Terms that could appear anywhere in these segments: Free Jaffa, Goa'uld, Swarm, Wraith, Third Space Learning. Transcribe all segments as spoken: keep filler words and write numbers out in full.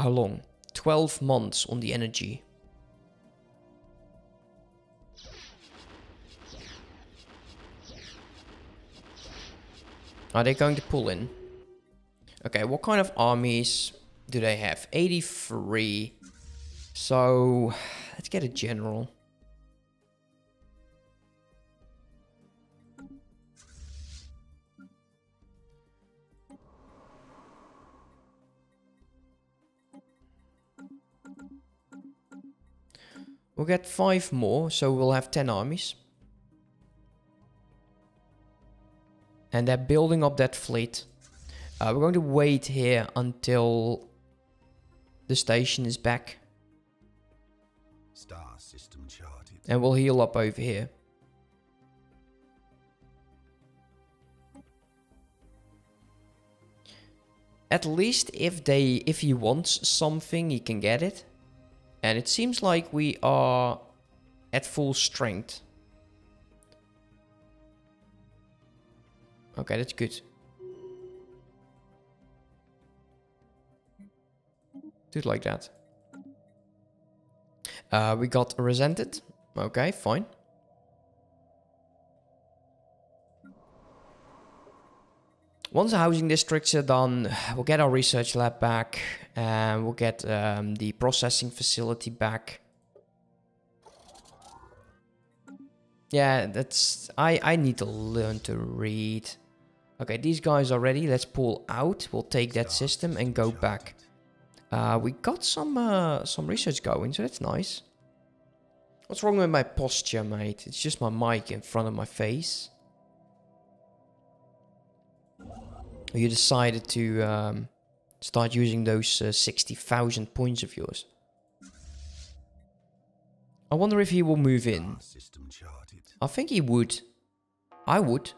How long? twelve months on the energy. Are they going to pull in? Okay, what kind of armies do they have? eighty-three. So, let's get a general. We'll get five more, so we'll have ten armies. And they're building up that fleet. Uh, we're going to wait here until the station is back. Star system charted. And we'll heal up over here. At least if they, if he wants something, he can get it. And it seems like we are at full strength. Okay, that's good. Do it like that. Uh, we got resented. Okay, fine. Once the housing districts are done, we'll get our research lab back. And we'll get um, the processing facility back. Yeah, that's... I, I need to learn to read. Okay, these guys are ready. Let's pull out. We'll take that system and go back. Uh, we got some uh, some research going, so that's nice. What's wrong with my posture, mate? It's just my mic in front of my face. You decided to um, start using those uh, sixty thousand points of yours. I wonder if he will move in. I think he would. I would.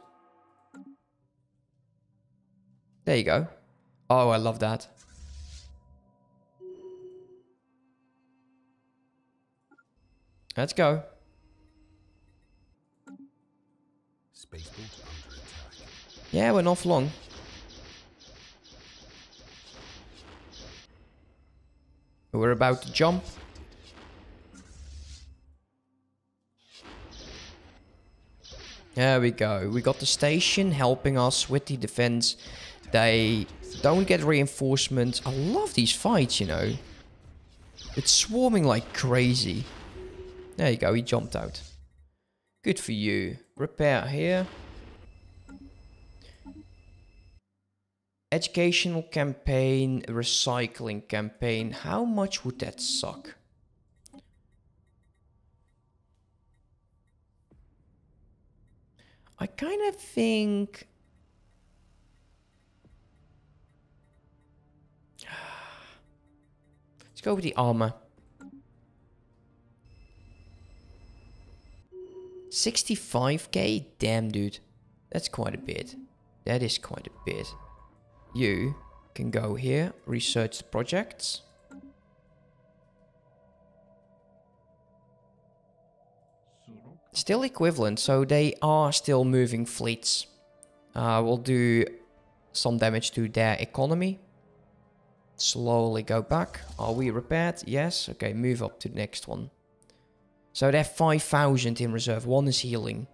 There you go. Oh, I love that. Let's go. Yeah, we're not long. We're about to jump. There we go. We got the station helping us with the defense. They don't get reinforcements. I love these fights, you know. It's swarming like crazy. There you go. He jumped out. Good for you. Repair here. Educational campaign, recycling campaign. How much would that suck? I kind of think... Let's go with the armor. sixty-five K? Damn, dude. That's quite a bit. That is quite a bit. You can go here, research the projects. Still equivalent, so they are still moving fleets. Uh, we'll do some damage to their economy. Slowly go back. Are we repaired? Yes. Okay, move up to the next one. So they have five thousand in reserve. One is healing.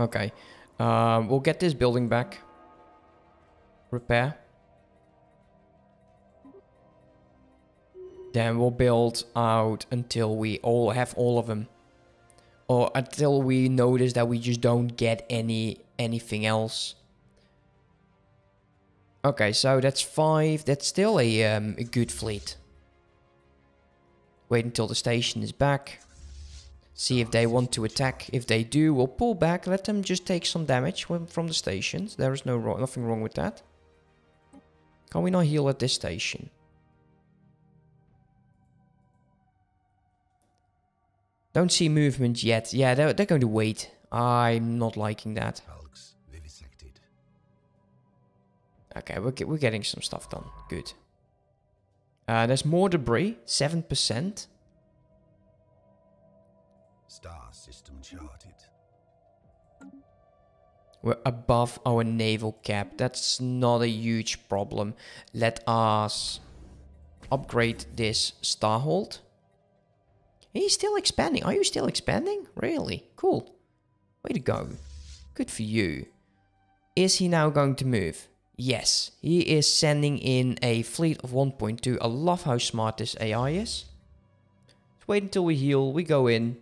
Okay, um, we'll get this building back. Repair. Then we'll build out until we all have all of them. Or until we notice that we just don't get any anything else. Okay, so that's five. That's still a, um, a good fleet. Wait until the station is back. See if they want to attack. If they do, we'll pull back. Let them just take some damage from the stations. There is no wrong, nothing wrong with that. Can we not heal at this station? Don't see movement yet. Yeah, they're, they're going to wait. I'm not liking that. Okay, we're, get, we're getting some stuff done. Good. Uh, there's more debris. seven percent. Star system charted. We're above our naval cap. That's not a huge problem. Let us upgrade this Starhold. He's still expanding. Are you still expanding? Really? Cool. Way to go. Good for you. Is he now going to move? Yes. He is sending in a fleet of one point two. I love how smart this A I is. Let's wait until we heal. We go in.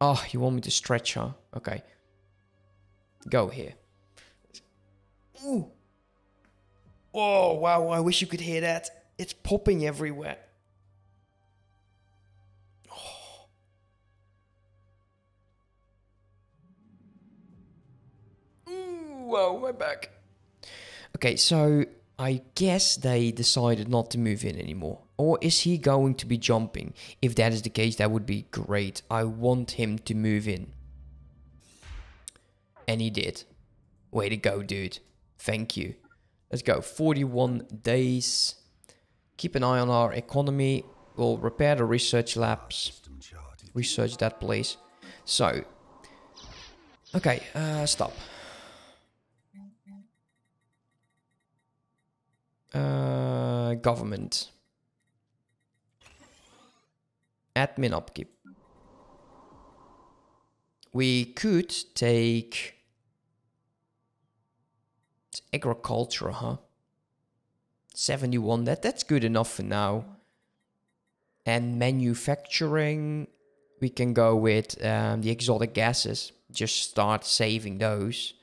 Oh, you want me to stretch her? Okay. Go here. Ooh. Whoa, wow, I wish you could hear that. It's popping everywhere. Oh. Ooh, wow, my back. Okay, so I guess they decided not to move in anymore. Or is he going to be jumping? If that is the case, that would be great. I want him to move in. And he did. Way to go, dude. Thank you. Let's go. forty-one days. Keep an eye on our economy. We'll repair the research labs. Research that place. So. Okay. Uh, stop. Uh, government. Admin upkeep. We could take... agriculture, huh? seventy-one, that, that's good enough for now. And manufacturing, we can go with um, the exotic gases. Just start saving those.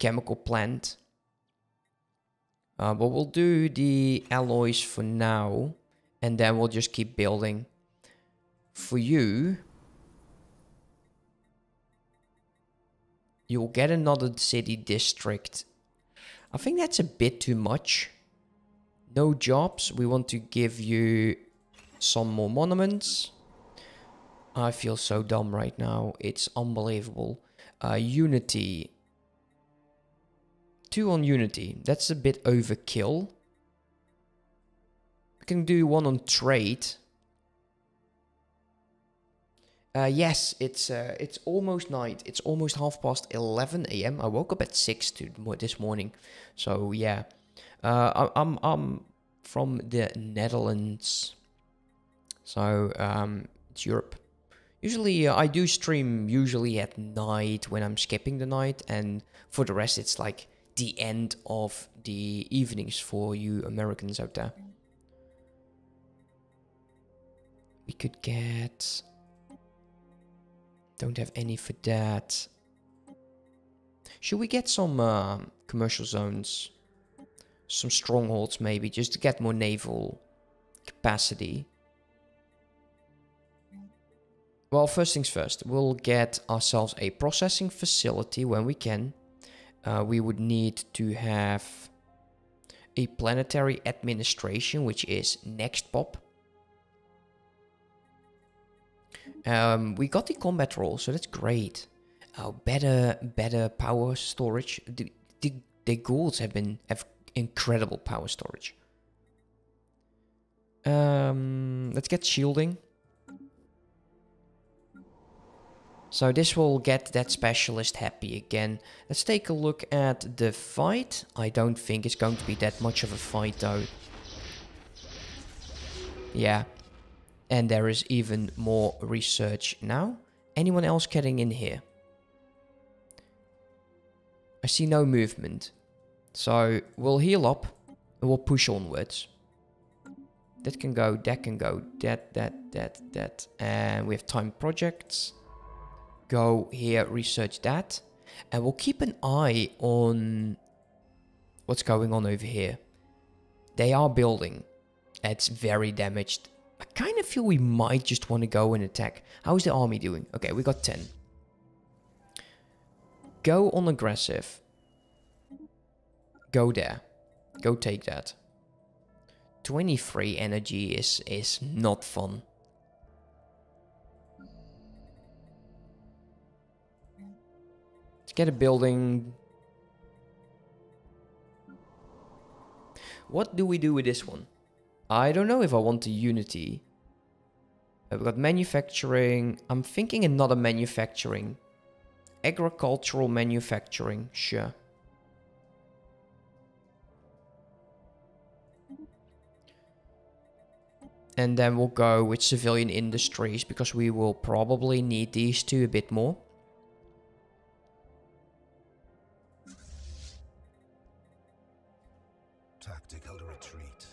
Chemical plant. Uh, but we'll do the alloys for now. And then we'll just keep building. For you... you'll get another city district. I think that's a bit too much. No jobs. We want to give you some more monuments. I feel so dumb right now. It's unbelievable. Uh, Unity. Two on Unity. That's a bit overkill. We can do one on trade. Uh, yes, it's uh, it's almost night. It's almost half past eleven A M I woke up at six to this morning, so yeah. Uh, I, I'm I'm from the Netherlands, so um, it's Europe. Usually, uh, I do stream usually at night when I'm skipping the night, and for the rest, it's like the end of the evenings for you Americans out there. We could get. Don't have any for that. Should we get some uh, commercial zones? Some strongholds maybe, just to get more naval capacity. Well, first things first. We'll get ourselves a processing facility when we can. Uh, we would need to have a planetary administration, which is next pop. Um, we got the combat roll, so that's great. Oh, better, better power storage. The, the, the Goa'ulds have been have incredible power storage. Um, let's get shielding. So this will get that specialist happy again. Let's take a look at the fight. I don't think it's going to be that much of a fight though. Yeah. And there is even more research now. Anyone else getting in here? I see no movement. So we'll heal up and we'll push onwards. That can go, that can go, that, that, that, that. And we have time projects. Go here, research that. And we'll keep an eye on what's going on over here. They are building. It's very damaged. I kind of feel we might just want to go and attack. How's the army doing? Okay, we got ten. Go on aggressive. Go there. Go take that. twenty-three energy is, is not fun. Let's get a building. What do we do with this one? I don't know if I want the Unity. I've got manufacturing. I'm thinking another manufacturing. Agricultural manufacturing, sure. And then we'll go with civilian industries because we will probably need these two a bit more. Tactical retreat.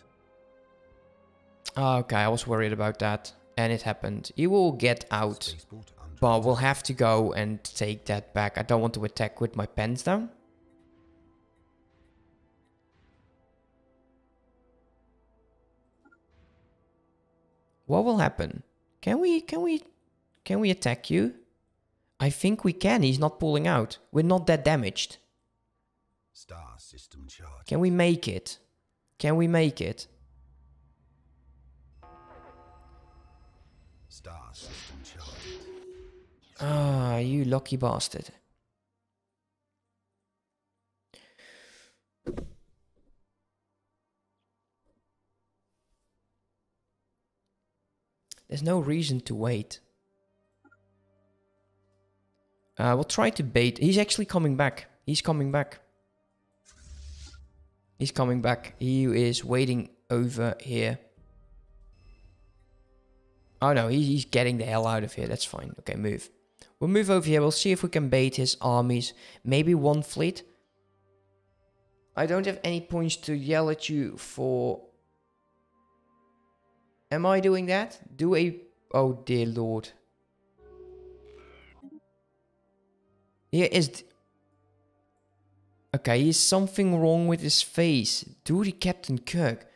Okay, I was worried about that. And it happened. He will get out, but we'll have to go and take that back. I don't want to attack with my pens down. What will happen? Can we, can we, can we attack you? I think we can. He's not pulling out. We're not that damaged. Star system charge. Can we make it? Can we make it? Star system charge. Ah, you lucky bastard. There's no reason to wait. Uh, we'll try to bait. He's actually coming back. He's coming back. He's coming back. He is waiting over here. Oh no, he's getting the hell out of here. That's fine. Okay, move. We'll move over here. We'll see if we can bait his armies. Maybe one fleet. I don't have any points to yell at you for... Am I doing that? Do a... Oh dear lord. Here is... Th okay, here's something wrong with his face. Duty Captain Kirk.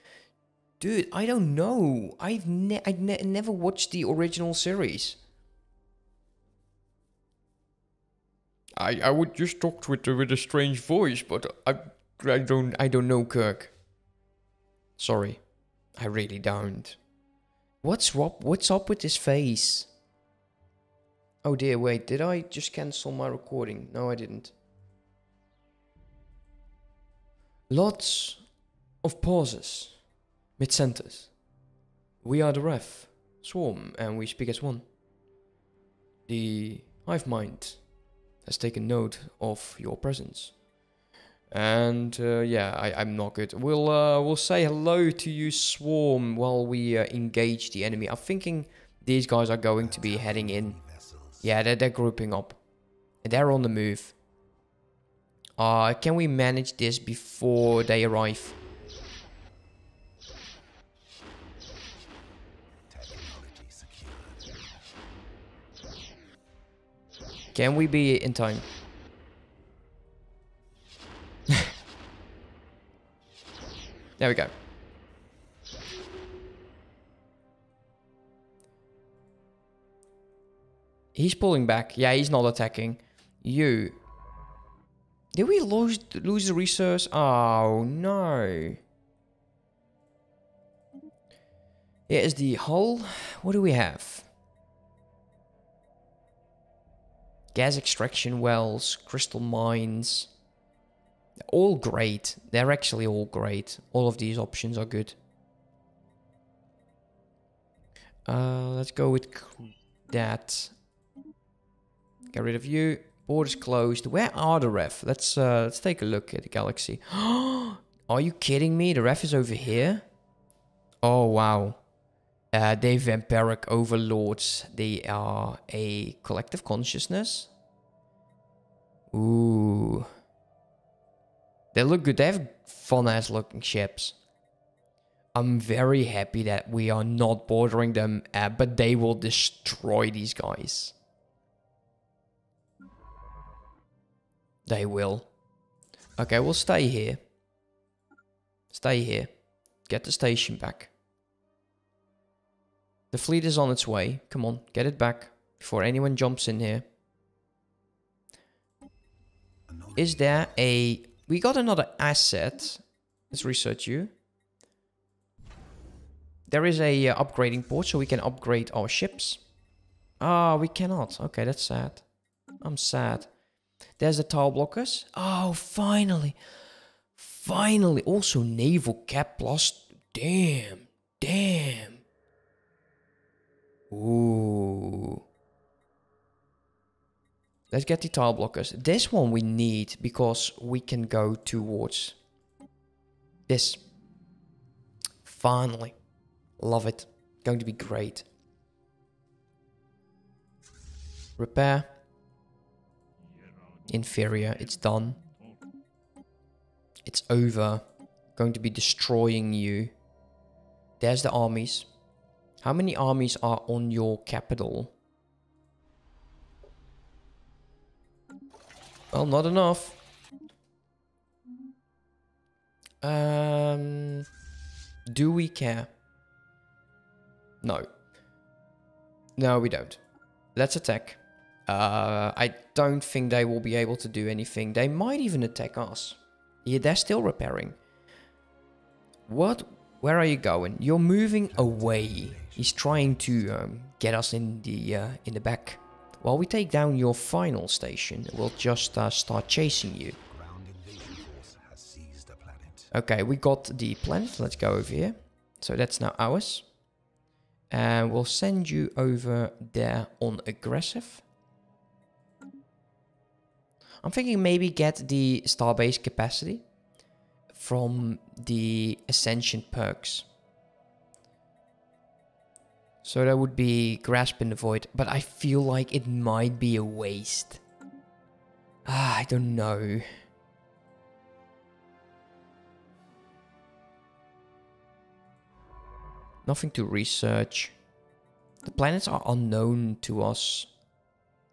Dude, I don't know. I've ne I ne never watched the original series. I I would just talk with uh, with a strange voice, but I I don't I don't know Kirk. Sorry, I really don't. What's up? What's up with his face? Oh dear, wait. Did I just cancel my recording? No, I didn't. Lots of pauses. Mid-sentence. We are the Wraith, Swarm, and we speak as one. The Hive Mind has taken note of your presence. And uh, yeah, I, I'm not good. We'll uh, we'll say hello to you, Swarm, while we uh, engage the enemy. I'm thinking these guys are going to be heading in. Yeah, they're, they're grouping up. They're on the move. Uh, can we manage this before they arrive? Can we be in time? There we go. He's pulling back. Yeah, he's not attacking. You. Did we lose, lose the resource? Oh, no. Here is the hull. What do we have? Gas extraction wells, crystal mines. They're all great. They're actually all great. All of these options are good. Uh, let's go with that. Get rid of you. Borders closed. Where are the Wraith? Let's, uh, let's take a look at the galaxy. Are you kidding me? The Wraith is over here? Oh, wow. Uh, they're vampiric overlords. They are a collective consciousness. Ooh. They look good. They have fun-ass looking ships. I'm very happy that we are not bordering them, uh, but they will destroy these guys. They will. Okay, we'll stay here. Stay here. Get the station back. The fleet is on its way. Come on, get it back before anyone jumps in here. Is there a... We got another asset. Let's research you. There is a uh, upgrading port, so we can upgrade our ships. Ah, oh, we cannot. Okay, that's sad. I'm sad. There's the tile blockers. Oh, finally. Finally. Also, naval cap plus. Damn. Damn. Ooh. Let's get the tile blockers. This one we need because we can go towards this. Finally. Love it. Going to be great. Repair. Inferior. It's done. It's over. Going to be destroying you. There's the armies. How many armies are on your capital? Well, not enough. Um, do we care? No. No, we don't. Let's attack. Uh, I don't think they will be able to do anything. They might even attack us. Yeah, they're still repairing. What? Where are you going? You're moving away. He's trying to um, get us in the uh, in the back. While we take down your final station, we'll just uh, start chasing you. Okay, we got the planet. Let's go over here. So that's now ours. And we'll send you over there on aggressive. I'm thinking maybe get the starbase capacity from the ascension perks. So that would be Grasp in the Void, but I feel like it might be a waste. Ah, I don't know. Nothing to research. The planets are unknown to us.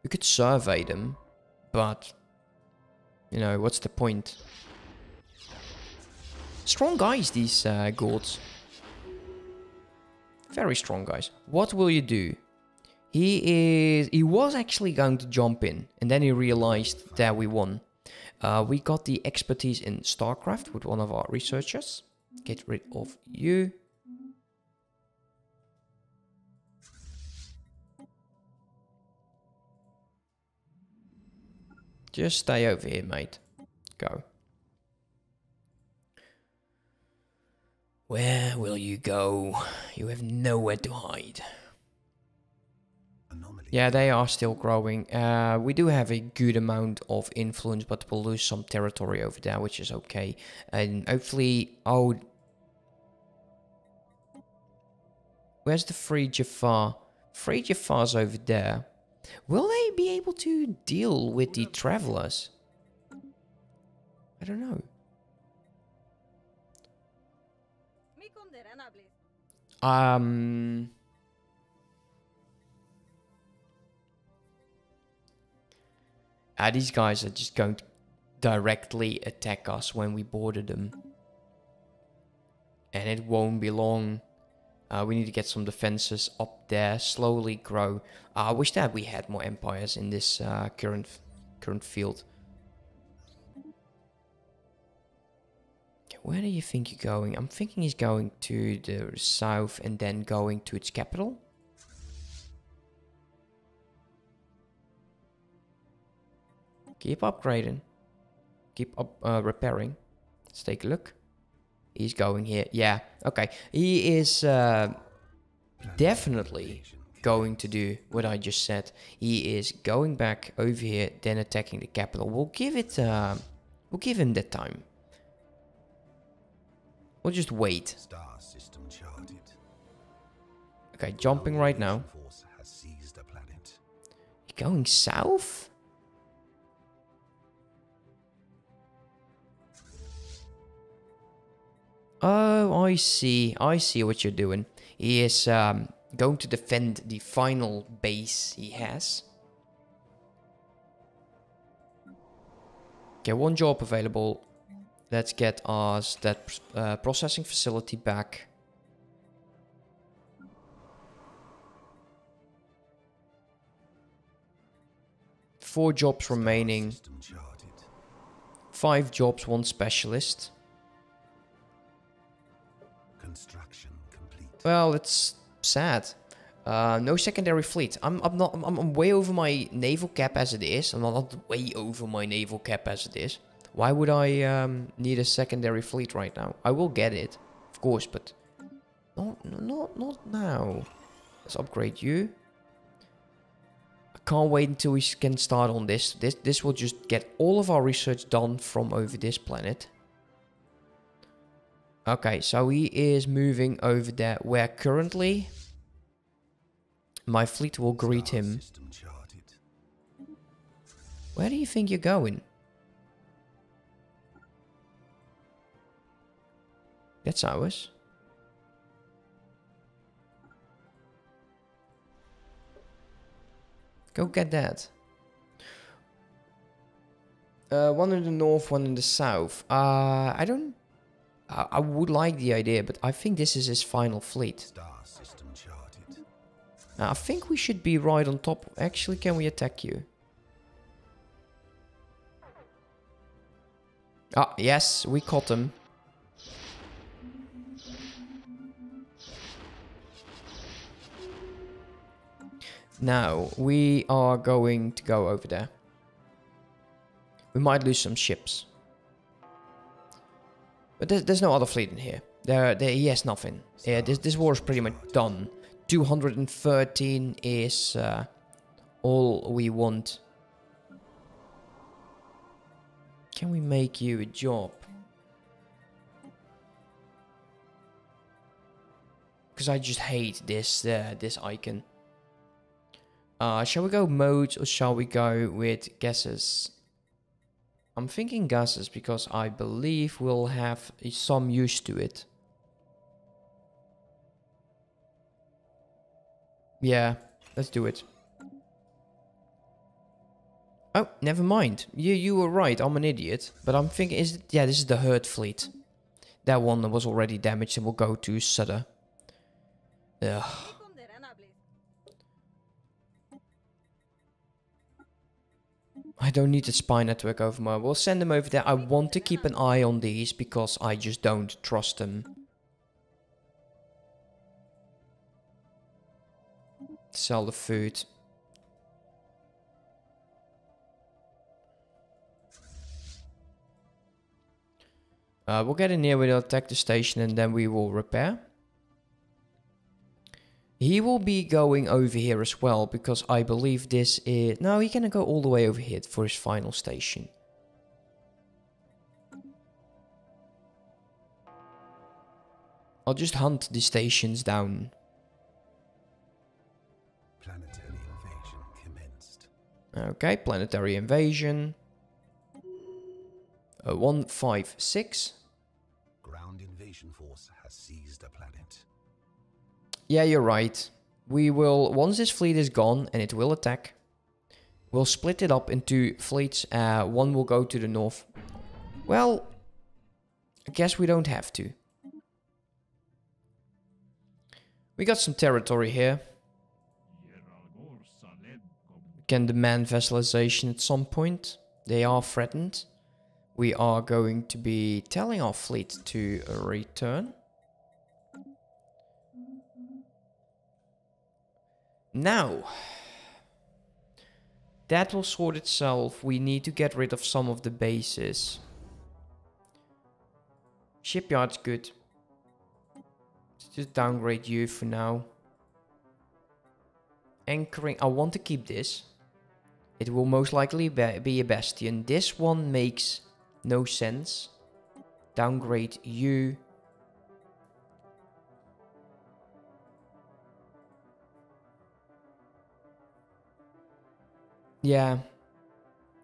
We could survey them, but you know, what's the point? Strong guys, these uh, Goa'ulds. Very strong guys. What will you do? He is. He was actually going to jump in, and then he realized that we won. Uh, we got the expertise in StarCraft with one of our researchers. Get rid of you. Just stay over here, mate. Go. Where will you go? You have nowhere to hide. Anomaly. Yeah, they are still growing. Uh, we do have a good amount of influence, but we'll lose some territory over there, which is okay. And hopefully... Oh... Where's the Free Jaffa? Free Jaffa's over there. Will they be able to deal with the Travelers? I don't know. Um, ah, these guys are just going to directly attack us when we border them. And it won't be long. Uh, we need to get some defenses up there, slowly grow. Uh, I wish that we had more empires in this uh, current, current field. Where do you think you're going? I'm thinking he's going to the south and then going to its capital. Keep upgrading. Keep up uh, repairing. Let's take a look. He's going here. Yeah, okay. He is uh, definitely going to do what I just said. He is going back over here, then attacking the capital. We'll give it... Uh, we'll give him that time. We'll just wait. Star system charted. Okay, jumping right now. You're going south? Oh, I see. I see what you're doing. He is um, going to defend the final base he has. Okay, one job available. Let's get us that uh, processing facility back. Four jobs remaining. Five jobs, one specialist. Construction complete. Well, it's sad. Uh, no secondary fleet. I'm, I'm not. I'm, I'm way over my naval cap as it is. I'm not way over my naval cap as it is. Why would I um, need a secondary fleet right now? I will get it, of course, but not, not, not now. Let's upgrade you. I Can't wait until we can start on this. This this will just get all of our research done from over this planet. Okay, so he is moving over there where currently my fleet will greet him. Where do you think you're going? That's ours. Go get that. Uh, one in the north, one in the south. Uh, I don't... I, I would like the idea, but I think this is his final fleet. Star system charted. Now, I think we should be right on top. Actually, can we attack you? Ah, yes, we caught him. Now, we are going to go over there. We might lose some ships. But there's, there's no other fleet in here. There, there, he has nothing. Yeah, this, this war is pretty much done. two hundred thirteen is uh, all we want. Can we make you a job? Because I just hate this, uh, this icon. Uh, shall we go modes or shall we go with gases? I'm thinking gases because I believe we'll have some use to it. Yeah, let's do it. Oh, never mind. You you were right. I'm an idiot. But I'm thinking, is it, yeah, this is the Herd fleet. That one that was already damaged and will go to Sutter. Ugh. I don't need the spy network over more. We'll send them over there. I want to keep an eye on these because I just don't trust them. Sell the food. Uh, we'll get in here, we'll attack the station and then we will repair. He will be going over here as well, because I believe this is... No, he can go all the way over here for his final station. I'll just hunt the stations down. Planetary invasion commenced. Okay, planetary invasion. Uh, one five six. Ground invasion force has seized a planet. Yeah, you're right. We will, once this fleet is gone, and it will attack, we'll split it up into fleets. Uh, one will go to the north. Well, I guess we don't have to. We got some territory here. We can demand vassalization at some point. They are threatened. We are going to be telling our fleet to return. Now, that will sort itself. We need to get rid of some of the bases. Shipyard's good. Let's just downgrade you for now. Anchoring, I want to keep this. It will most likely be a bastion. This one makes no sense. Downgrade you. Yeah,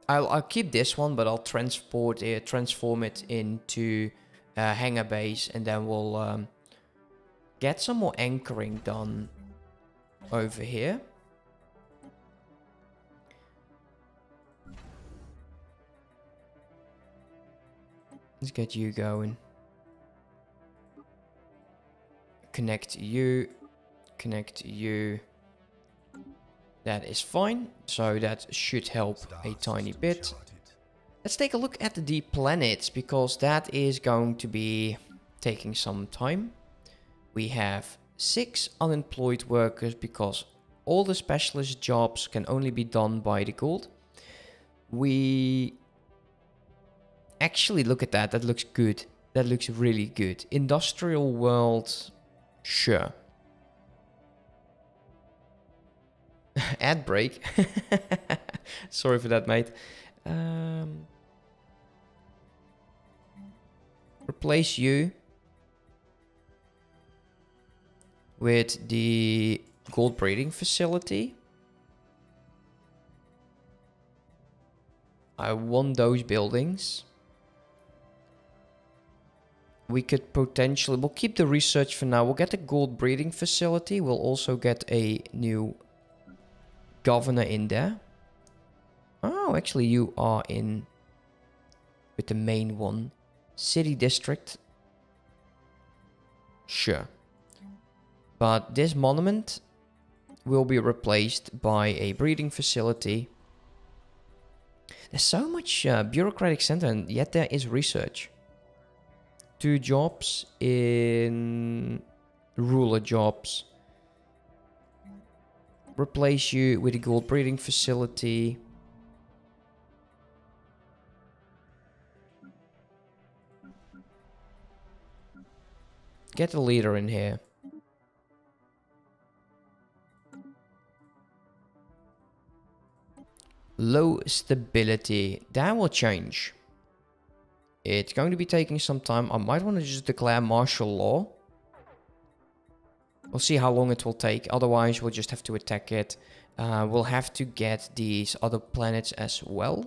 I'll, I'll keep this one, but I'll transport it, transform it into a hangar base, and then we'll um, get some more anchoring done over here. Let's get you going. Connect you, connect you. That is fine, so that should help a tiny bit. Let's take a look at the planets, because that is going to be taking some time. We have six unemployed workers, because all the specialist jobs can only be done by the Goa'uld. We actually look at that, that looks good. That looks really good. Industrial world, sure. ad break. Sorry for that, mate. Um, replace you with the Goa'uld breeding facility. I want those buildings. We could potentially, we'll keep the research for now. We'll get a Goa'uld breeding facility. We'll also get a new governor in there. Oh, actually you are in with the main one. City district. Sure. But this monument will be replaced by a breeding facility. There's so much uh, bureaucratic center, and yet there is research. Two jobs in ruler jobs. Replace you with a Goa'uld breeding facility. Get a leader in here. Low stability. That will change. It's going to be taking some time. I might want to just declare martial law. We'll see how long it will take. Otherwise, we'll just have to attack it. Uh, we'll have to get these other planets as well.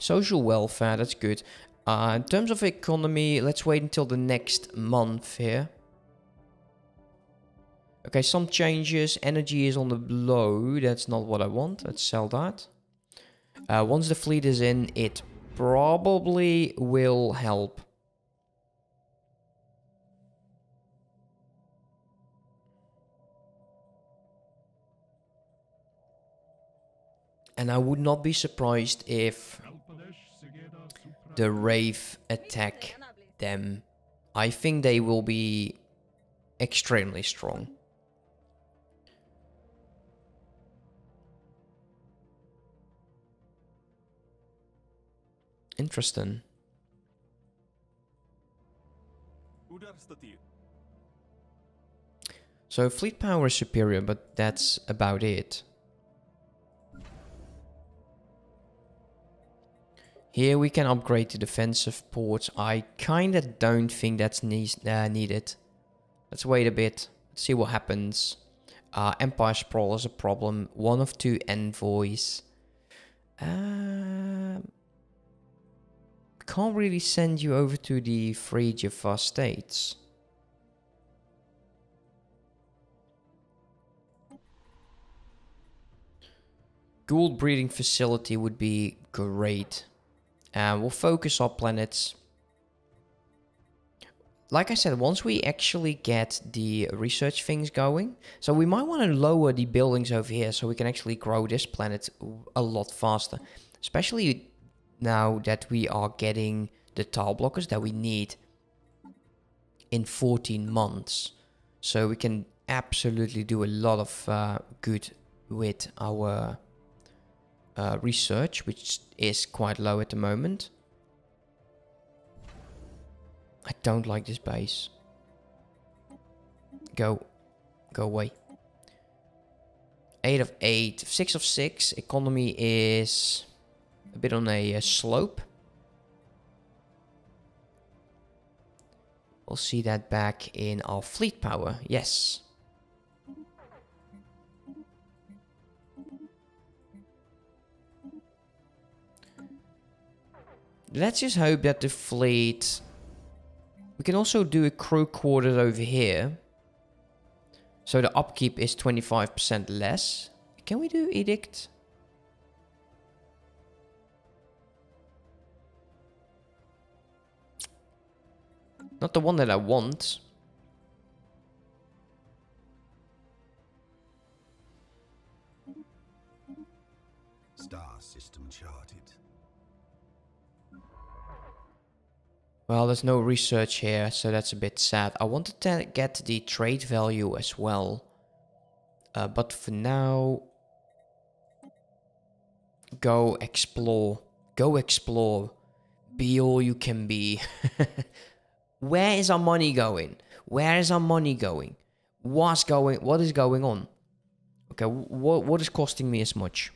Social welfare, that's good. Uh, in terms of economy, let's wait until the next month here. Okay, some changes. Energy is on the low. That's not what I want. Let's sell that. Uh, once the fleet is in, it probably will help. And I would not be surprised if the Wraith attack them. I think they will be extremely strong. Interesting. So fleet power is superior, but that's about it. Here we can upgrade to defensive ports. I kinda don't think that's ne uh, needed. Let's wait a bit, see what happens. Uh, Empire Sprawl is a problem. One of two envoys. Uh, can't really send you over to the Free Jaffa states. Goa'uld breeding facility would be great. And we'll focus our planets. Like I said, once we actually get the research things going, so we might want to lower the buildings over here so we can actually grow this planet a lot faster. Especially now that we are getting the tile blockers that we need in fourteen months. So we can absolutely do a lot of uh, good with our Uh, research, which is quite low at the moment. I don't like this base. Go. Go away. eight of eight. six of six. Economy is a bit on a uh, slope. We'll see that back in our fleet power. Yes. Let's just hope that the fleet... We can also do a crew quarters over here. So the upkeep is twenty-five percent less. Can we do edict? Not the one that I want. Star system charted. Well, there's no research here, so that's a bit sad. I wanted to get the trade value as well. Uh, but for now... Go explore. Go explore. be all you can be. Where is our money going? Where is our money going? What's going, what is going on? Okay, what, what is costing me as much?